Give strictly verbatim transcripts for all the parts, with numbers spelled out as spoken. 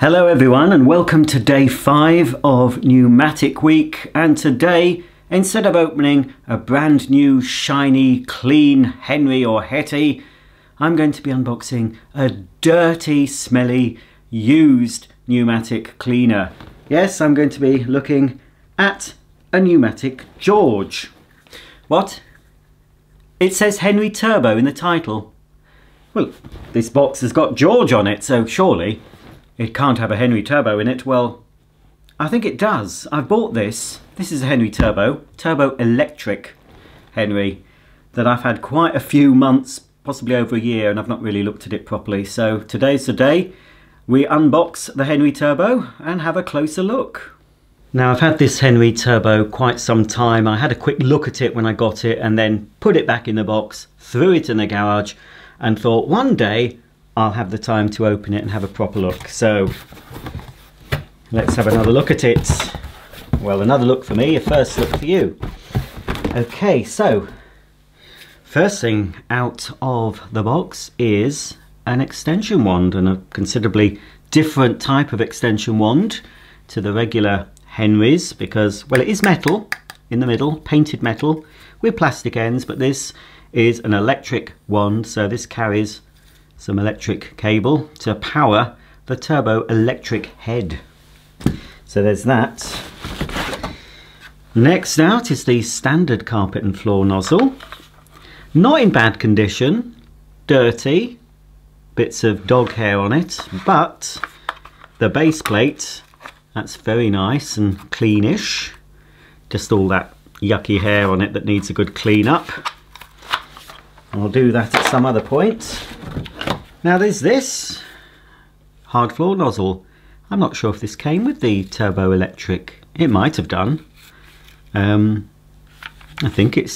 Hello everyone and welcome to day five of Pneumatic Week, and today instead of opening a brand new shiny clean Henry or Hetty, I'm going to be unboxing a dirty smelly used pneumatic cleaner. Yes, I'm going to be looking at a pneumatic George. What? It says Henry Turbo in the title. Well, this box has got George on it, so surely it can't have a Henry Turbo in it. Well, I think it does. I've bought this. This is a Henry Turbo, Turbo Electric Henry, that I've had quite a few months, possibly over a year, and I've not really looked at it properly. So today's the day we unbox the Henry Turbo and have a closer look. Now, I've had this Henry Turbo quite some time. I had a quick look at it when I got it and then put it back in the box, threw it in the garage, and thought one day I'll have the time to open it and have a proper look. So let's have another look at it. Well, another look for me, a first look for you. Okay, so first thing out of the box is an extension wand, and a considerably different type of extension wand to the regular Henry's, because, well, it is metal in the middle, painted metal with plastic ends, but this is an electric wand, so this carries some electric cable to power the turbo electric head. So there's that. Next out is the standard carpet and floor nozzle. Not in bad condition, dirty, bits of dog hair on it, but the base plate, that's very nice and cleanish. Just all that yucky hair on it that needs a good clean up. I'll do that at some other point. Now there's this hard floor nozzle. I'm not sure if this came with the Turbo Electric. It might have done. Um, I think it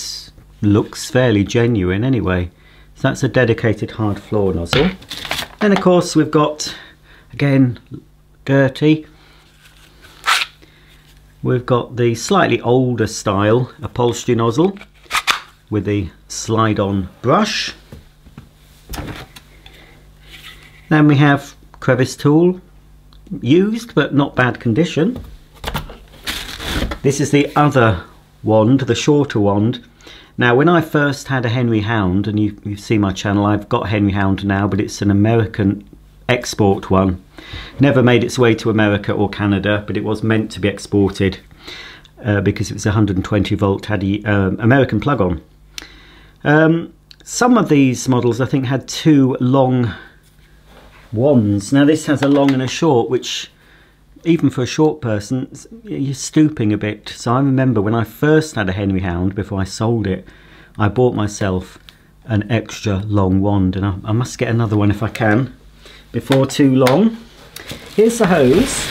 looks fairly genuine anyway. So that's a dedicated hard floor nozzle. Then of course we've got, again, dirty. We've got the slightly older style upholstery nozzle with the slide-on brush. Then we have crevice tool, used but not bad condition. This is the other wand, the shorter wand. Now, when I first had a Henry Hound, and you, you see my channel, I've got Henry Hound now, but it's an American export one. Never made its way to America or Canada, but it was meant to be exported uh, because it was one hundred twenty volt, had a um, American plug on. Um, some of these models, I think, had two long wands. Now this has a long and a short, which even for a short person, you're stooping a bit. So I remember when I first had a Henry Hound, before I sold it, I bought myself an extra long wand, and I, I must get another one if I can before too long. Here's the hose.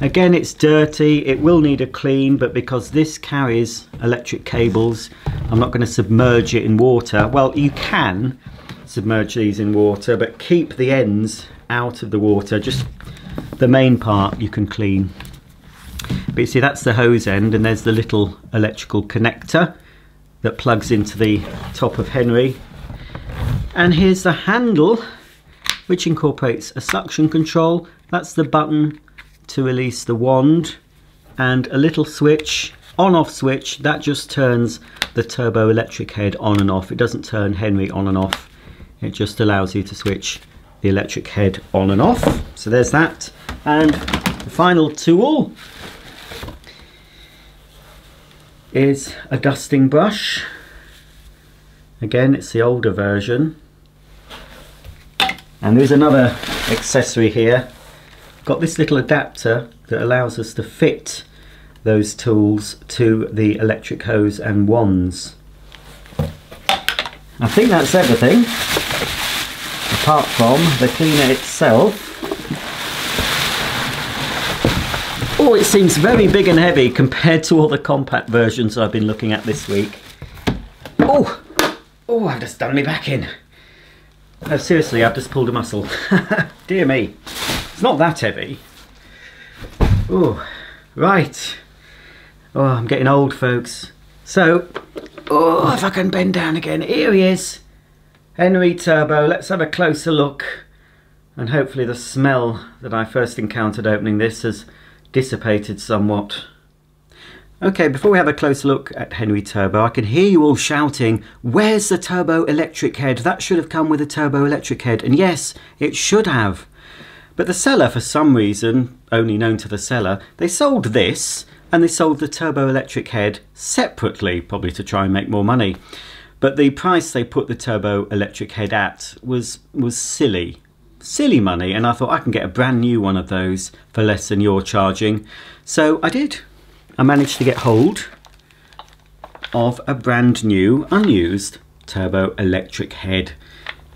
Again, it's dirty, it will need a clean, but because this carries electric cables, I'm not going to submerge it in water. Well, you can submerge these in water, but keep the ends out of the water. Just the main part you can clean. But you see, that's the hose end, and there's the little electrical connector that plugs into the top of Henry. And here's the handle, which incorporates a suction control. That's the button to release the wand, and a little switch, on-off switch, that just turns the turbo electric head on and off. It doesn't turn Henry on and off. It just allows you to switch the electric head on and off. So there's that. And the final tool is a dusting brush. Again, it's the older version. And there's another accessory here. Got this little adapter that allows us to fit those tools to the electric hose and wands. I think that's everything, apart from the cleaner itself. Oh, it seems very big and heavy compared to all the compact versions I've been looking at this week. Oh, oh, I've just done me back in. No, seriously, I've just pulled a muscle. Dear me, it's not that heavy. Oh, right. Oh, I'm getting old, folks. So, oh, if I can bend down again. Here he is. Henry Turbo. Let's have a closer look and hopefully the smell that I first encountered opening this has dissipated somewhat. Okay, before we have a closer look at Henry Turbo, I can hear you all shouting, where's the turbo electric head? That should have come with a turbo electric head, and yes, it should have. But the seller, for some reason, only known to the seller, they sold this and they sold the turbo electric head separately, probably to try and make more money. But the price they put the turbo electric head at was was silly. Silly money, and I thought I can get a brand new one of those for less than you're charging. So I did. I managed to get hold of a brand new, unused turbo electric head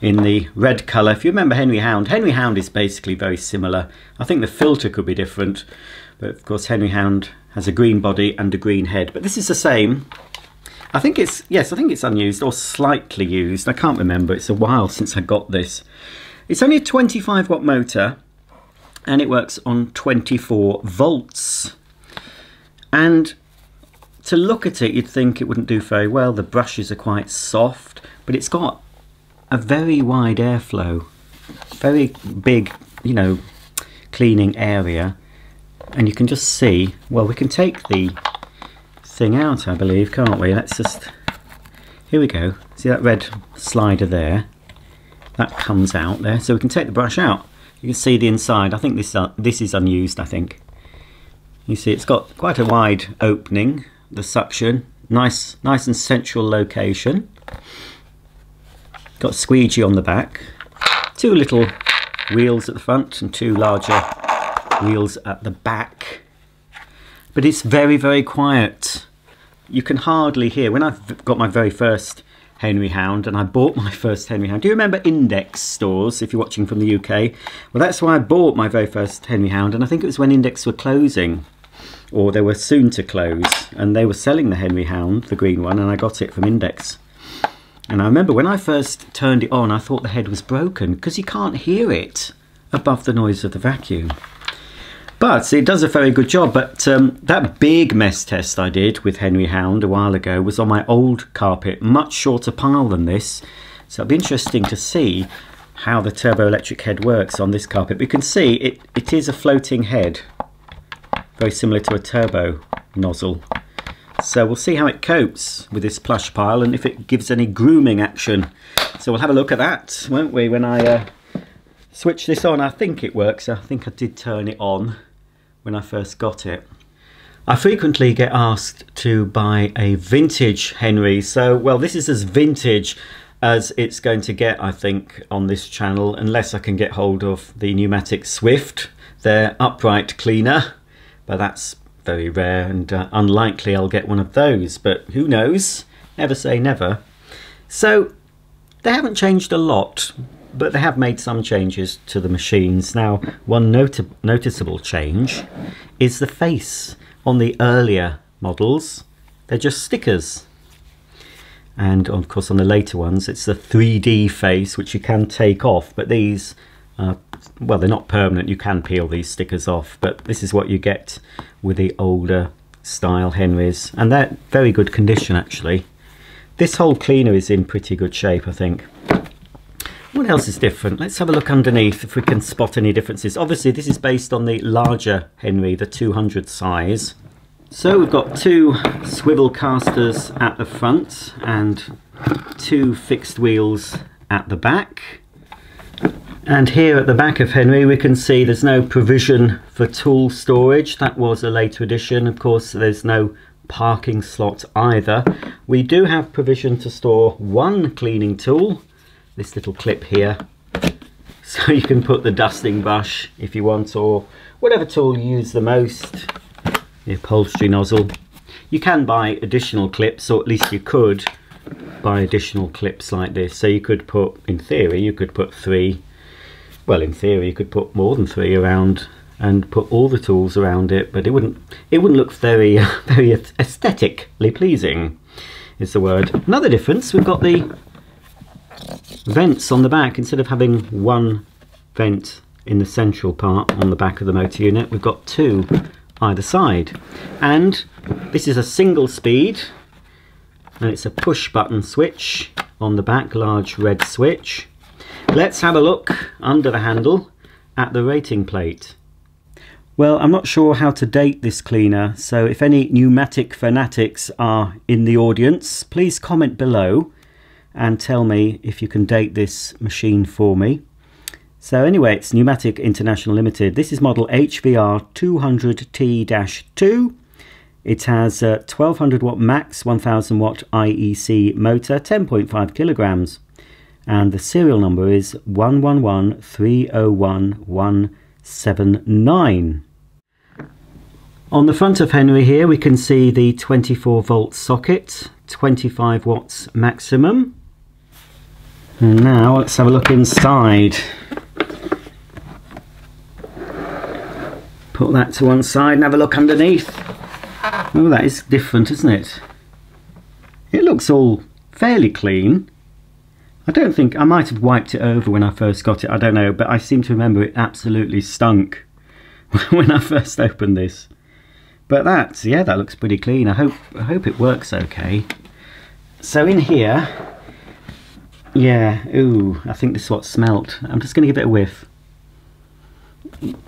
in the red colour. If you remember Henry Hound, Henry Hound is basically very similar. I think the filter could be different, but of course Henry Hound has a green body and a green head. But this is the same. I think it's, yes, I think it's unused or slightly used. I can't remember. It's a while since I got this. It's only a twenty-five watt motor and it works on twenty-four volts. And to look at it, you'd think it wouldn't do very well. The brushes are quite soft, but it's got a very wide airflow, very big, you know, cleaning area. And you can just see, well, we can take the thing out, I believe, can't we? Let's just, here we go. See that red slider there? That comes out there. So we can take the brush out. You can see the inside. I think this, uh, this is unused, I think. You see it's got quite a wide opening, the suction, nice nice and central location. Got a squeegee on the back, two little wheels at the front and two larger wheels at the back. But it's very, very quiet. You can hardly hear. When I got my very first Henry Hound, and I bought my first Henry Hound. Do you remember Index stores, if you're watching from the U K? Well, that's why I bought my very first Henry Hound, and I think it was when Index were closing. Or they were soon to close, and they were selling the Henry Hound, the green one, and I got it from Index. And I remember when I first turned it on, I thought the head was broken because you can't hear it above the noise of the vacuum. But it does a very good job. But um, that big mess test I did with Henry Hound a while ago was on my old carpet, much shorter pile than this. So it'll be interesting to see how the turbo electric head works on this carpet. But you can see it, it is a floating head, very similar to a turbo nozzle. So we'll see how it copes with this plush pile and if it gives any grooming action. So we'll have a look at that, won't we, when I uh, switch this on. I think it works. I think I did turn it on when I first got it. I frequently get asked to buy a vintage Henry. So, well, this is as vintage as it's going to get, I think, on this channel, unless I can get hold of the Pneumatic Swift, their upright cleaner. But that's very rare and uh, unlikely I'll get one of those, but who knows? Never say never. So they haven't changed a lot, but they have made some changes to the machines. Now, one noti- noticeable change is the face. On the earlier models, they're just stickers. And of course on the later ones, it's the three D face, which you can take off, but these Uh, well, they're not permanent, you can peel these stickers off, but this is what you get with the older style Henrys, and they're very good condition actually. This whole cleaner is in pretty good shape, I think. What else is different? Let's have a look underneath if we can spot any differences. Obviously this is based on the larger Henry, the two hundred size. So we've got two swivel casters at the front and two fixed wheels at the back. And here at the back of Henry we can see there's no provision for tool storage. That was a later addition. Of course there's no parking slot either. We do have provision to store one cleaning tool, this little clip here. So you can put the dusting brush if you want, or whatever tool you use the most, the upholstery nozzle. You can buy additional clips, or at least you could buy additional clips like this. So you could put, in theory, you could put three. Well, in theory, you could put more than three around and put all the tools around it, but it wouldn't it wouldn't look very very aesthetically pleasing, is the word. Another difference, we've got the vents on the back. Instead of having one vent in the central part on the back of the motor unit, we've got two either side. And this is a single speed, and it's a push button switch on the back, large red switch. Let's have a look under the handle at the rating plate. Well, I'm not sure how to date this cleaner, so if any pneumatic fanatics are in the audience, please comment below and tell me if you can date this machine for me. So anyway, it's Pneumatic International Limited. This is model H V R two hundred T two. It has a twelve hundred watt max, one thousand watt I E C motor, ten point five kilograms. And the serial number is one one one three zero one one seven nine. On the front of Henry here we can see the twenty-four volt socket, twenty-five watts maximum. And now let's have a look inside. Put that to one side and have a look underneath. Oh, that is different, isn't it? It looks all fairly clean. I don't think, I might have wiped it over when I first got it, I don't know, but I seem to remember it absolutely stunk when I first opened this. But that, yeah, that looks pretty clean. I hope, I hope it works okay. So in here, yeah, ooh, I think this is what smelt. I'm just going to give it a whiff.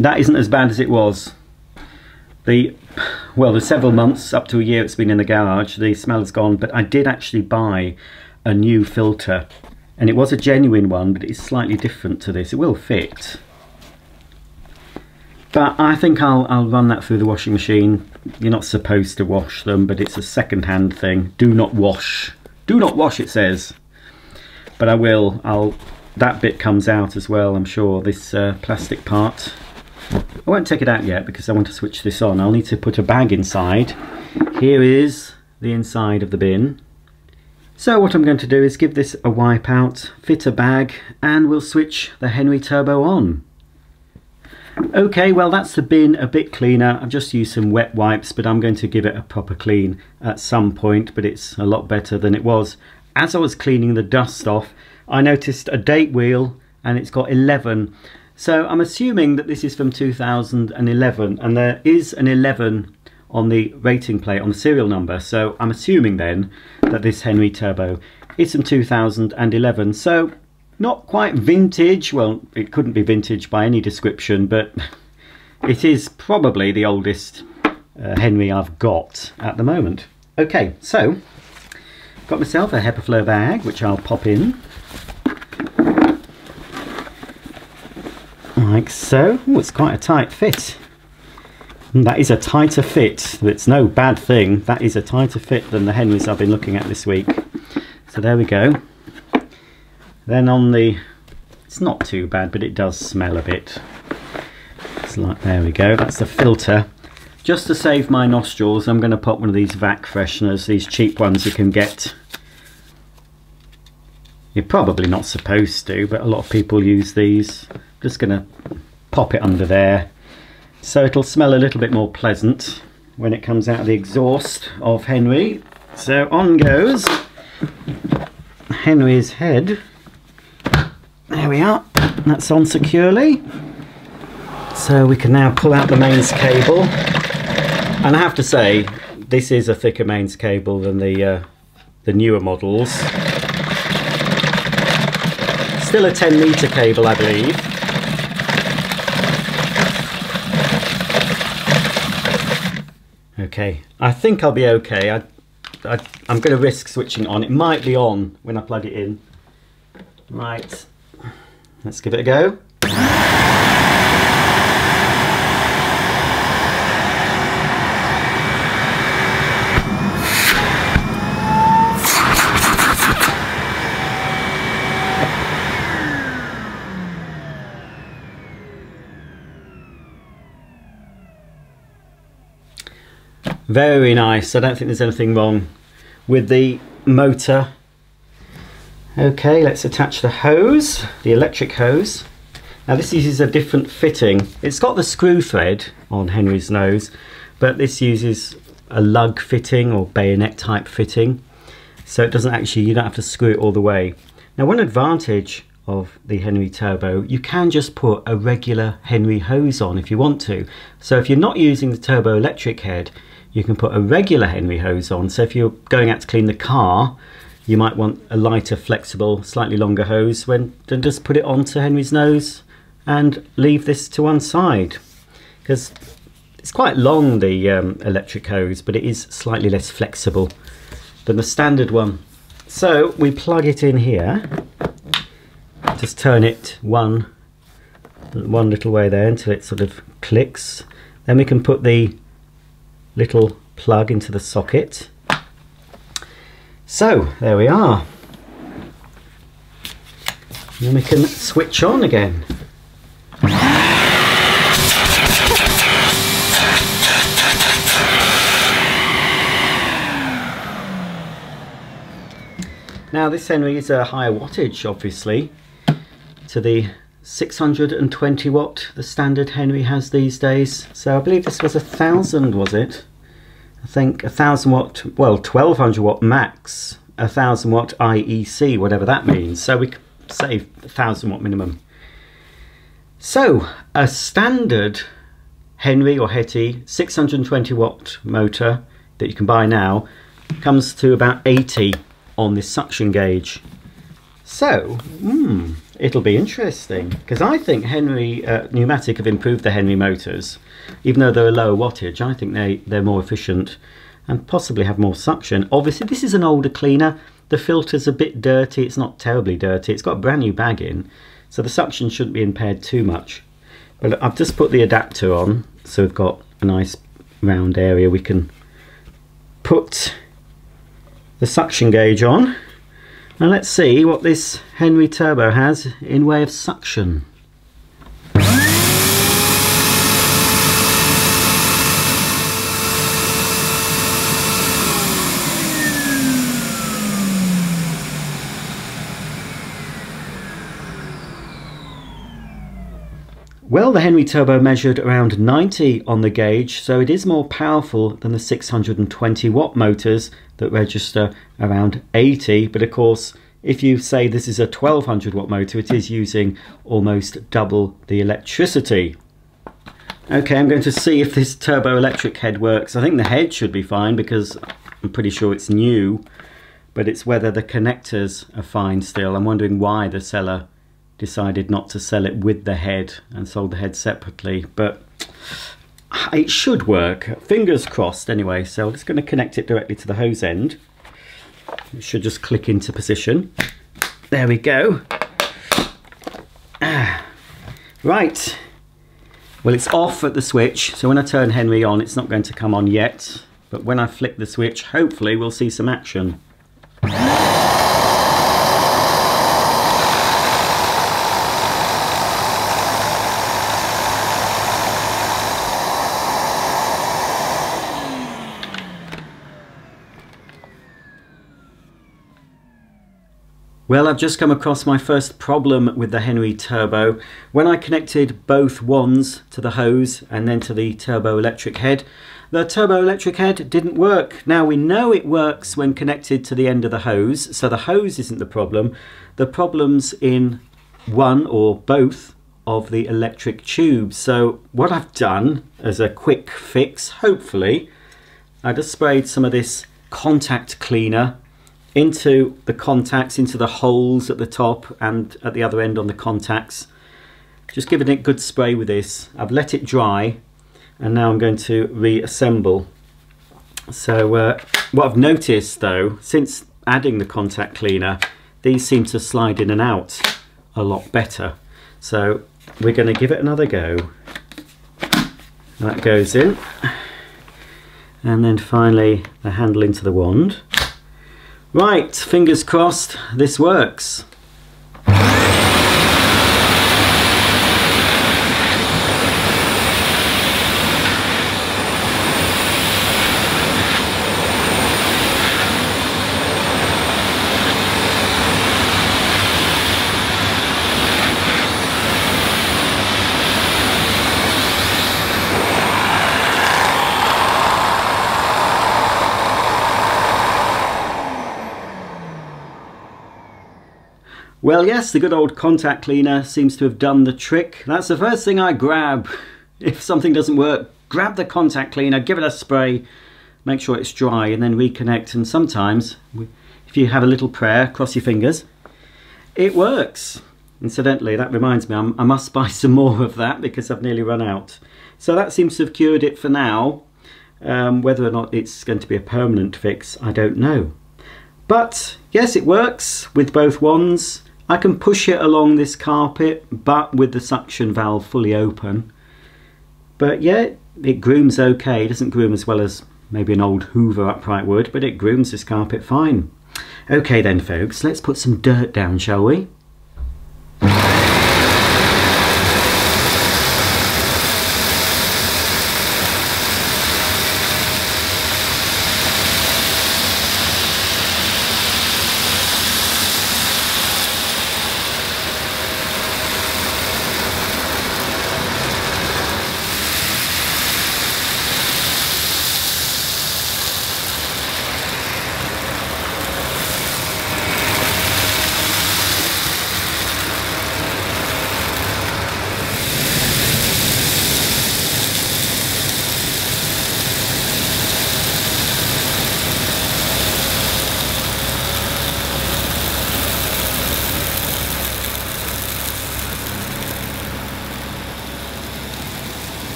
That isn't as bad as it was. The, well, there's several months, up to a year it's been in the garage, the smell has gone, but I did actually buy a new filter. And it was a genuine one, but it's slightly different to this. It will fit. But I think I'll, I'll run that through the washing machine. You're not supposed to wash them, but it's a second-hand thing. Do not wash. Do not wash, it says. But I will. I'll. That bit comes out as well, I'm sure, this uh, plastic part. I won't take it out yet because I want to switch this on. I'll need to put a bag inside. Here is the inside of the bin. So what I'm going to do is give this a wipe out, fit a bag, and we'll switch the Henry Turbo on. Okay, well that's the bin a bit cleaner. I've just used some wet wipes, but I'm going to give it a proper clean at some point, but it's a lot better than it was. As I was cleaning the dust off, I noticed a date wheel and it's got eleven. So I'm assuming that this is from two thousand eleven, and there is an eleven on the rating plate, on the serial number, so I'm assuming then that this Henry Turbo is from two thousand eleven. So not quite vintage, well it couldn't be vintage by any description, but it is probably the oldest uh, Henry I've got at the moment. Okay, so got myself a HEPAFlow bag which I'll pop in like so. Ooh, it's quite a tight fit. That is a tighter fit. It's no bad thing. That is a tighter fit than the Henrys I've been looking at this week. So there we go. Then on the... It's not too bad, but it does smell a bit. It's like, there we go. That's the filter. Just to save my nostrils, I'm going to pop one of these vac fresheners, these cheap ones you can get. You're probably not supposed to, but a lot of people use these. I'm just going to pop it under there. So it'll smell a little bit more pleasant when it comes out of the exhaust of Henry. So on goes Henry's head. There we are. That's on securely. So we can now pull out the mains cable. And I have to say, this is a thicker mains cable than the, uh, the newer models. Still a ten metre cable, I believe. Okay, I think I'll be okay. I, I, I'm going to risk switching on. It might be on when I plug it in. Right, let's give it a go. Very nice. I don't think there's anything wrong with the motor. Okay, let's attach the hose, the electric hose. Now this uses a different fitting. It's got the screw thread on Henry's nose, but this uses a lug fitting or bayonet type fitting. So it doesn't actually, you don't have to screw it all the way. Now one advantage of the Henry Turbo, you can just put a regular Henry hose on if you want to. So if you're not using the turbo electric head, you can put a regular Henry hose on. So if you're going out to clean the car, you might want a lighter, flexible, slightly longer hose, when, then just put it onto Henry's nose and leave this to one side, because it's quite long, the um, electric hose, but it is slightly less flexible than the standard one. So we plug it in here, just turn it one one little way there until it sort of clicks. Then we can put the little plug into the socket. So there we are. And then we can switch on again. Now this Henry is a higher wattage, obviously, to the six hundred twenty watt the standard Henry has these days. So I believe this was a thousand, was it? I think a thousand watt, well, twelve hundred watt max, a thousand watt I E C, whatever that means. So we could save a thousand watt minimum. So a standard Henry or Hetty six hundred twenty watt motor that you can buy now comes to about eighty on this suction gauge. So mm, it'll be interesting, because I think Henry uh, Pneumatic have improved the Henry motors. Even though they're a lower wattage, I think they, they're more efficient and possibly have more suction. Obviously this is an older cleaner, the filter's a bit dirty, it's not terribly dirty, it's got a brand new bag in, so the suction shouldn't be impaired too much. But I've just put the adapter on, so we've got a nice round area we can put the suction gauge on. Now let's see what this Henry Turbo has in way of suction. Well, the Henry Turbo measured around ninety on the gauge, so it is more powerful than the six hundred twenty watt motors that register around eighty. But of course, if you say this is a twelve hundred watt motor, it is using almost double the electricity. Okay, I'm going to see if this turbo electric head works. I think the head should be fine because I'm pretty sure it's new, but it's whether the connectors are fine still. I'm wondering why the seller decided not to sell it with the head and sold the head separately, but it should work, fingers crossed anyway. So I'm just going to connect it directly to the hose end. It should just click into position. There we go. Ah. Right, well, it's off at the switch, so when I turn Henry on it's not going to come on yet, but when I flick the switch hopefully we'll see some action. Well, I've just come across my first problem with the Henry Turbo. When I connected both wands to the hose and then to the turbo electric head, the turbo electric head didn't work. Now we know it works when connected to the end of the hose, so the hose isn't the problem. The problem's in one or both of the electric tubes. So what I've done as a quick fix, hopefully, I just sprayed some of this contact cleaner into the contacts, into the holes at the top and at the other end on the contacts. Just giving it good spray with this. I've let it dry and now I'm going to reassemble. So uh, what I've noticed though, since adding the contact cleaner, these seem to slide in and out a lot better. So we're going to give it another go. That goes in. And then finally the handle into the wand. Right, fingers crossed, this works. Well, yes, the good old contact cleaner seems to have done the trick. That's the first thing I grab. If something doesn't work, grab the contact cleaner, give it a spray, make sure it's dry and then reconnect. And sometimes, if you have a little prayer, cross your fingers, it works. Incidentally, that reminds me, I'm, I must buy some more of that because I've nearly run out. So that seems to have cured it for now. Um, whether or not it's going to be a permanent fix, I don't know. But yes, it works with both wands. I can push it along this carpet, but with the suction valve fully open. But yeah, it grooms okay. It doesn't groom as well as maybe an old Hoover upright would, but it grooms this carpet fine. Okay then, folks, let's put some dirt down, shall we?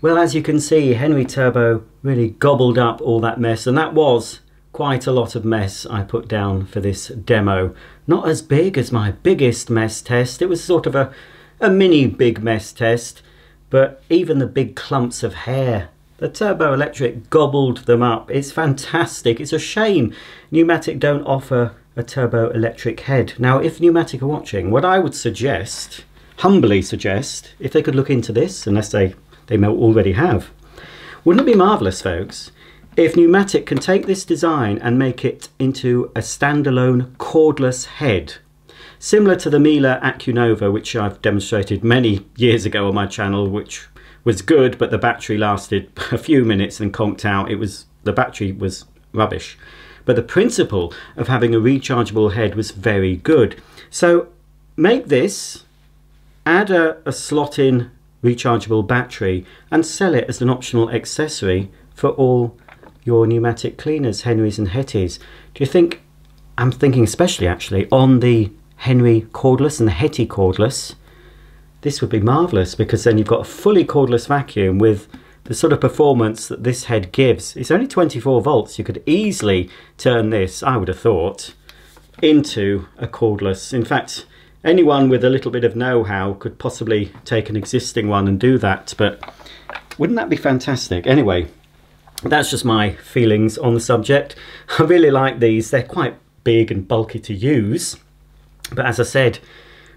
Well, as you can see, Henry Turbo really gobbled up all that mess, and that was quite a lot of mess I put down for this demo. Not as big as my biggest mess test. It was sort of a, a mini big mess test, but even the big clumps of hair, the Turbo Electric gobbled them up. It's fantastic. It's a shame Pneumatic don't offer a Turbo Electric head. Now, if Pneumatic are watching, what I would suggest, humbly suggest, if they could look into this, unless they They may already have. Wouldn't it be marvellous, folks, if Pneumatic can take this design and make it into a standalone cordless head, similar to the Miele Acunova, which I've demonstrated many years ago on my channel, which was good, but the battery lasted a few minutes and conked out. It was, the battery was rubbish. But the principle of having a rechargeable head was very good. So make this, add a, a slot in rechargeable battery and sell it as an optional accessory for all your pneumatic cleaners, Henrys and Hetties. Do you think, I'm thinking especially actually on the Henry cordless and the Hetty cordless, this would be marvellous, because then you've got a fully cordless vacuum with the sort of performance that this head gives. It's only twenty-four volts. You could easily turn this, I would have thought, into a cordless. In fact, anyone with a little bit of know-how could possibly take an existing one and do that, but wouldn't that be fantastic? Anyway, that's just my feelings on the subject. I really like these. They're quite big and bulky to use, but as I said,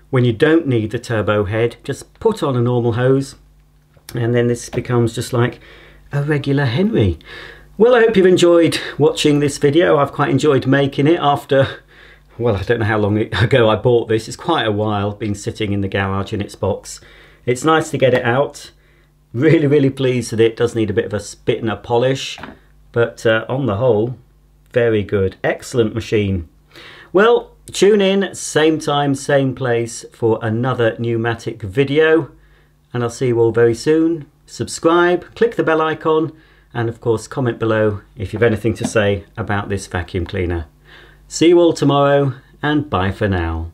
when you don't need the turbo head, just put on a normal hose, and then this becomes just like a regular Henry. Well, I hope you've enjoyed watching this video. I've quite enjoyed making it after... well, I don't know how long ago I bought this. It's quite a while been sitting in the garage in its box. It's nice to get it out. Really, really pleased that it does need a bit of a spit and a polish. But uh, on the whole, very good. Excellent machine. Well, tune in, same time, same place for another pneumatic video. And I'll see you all very soon. subscribe, click the bell icon, and of course comment below if you've anything to say about this vacuum cleaner. See you all tomorrow, and bye for now.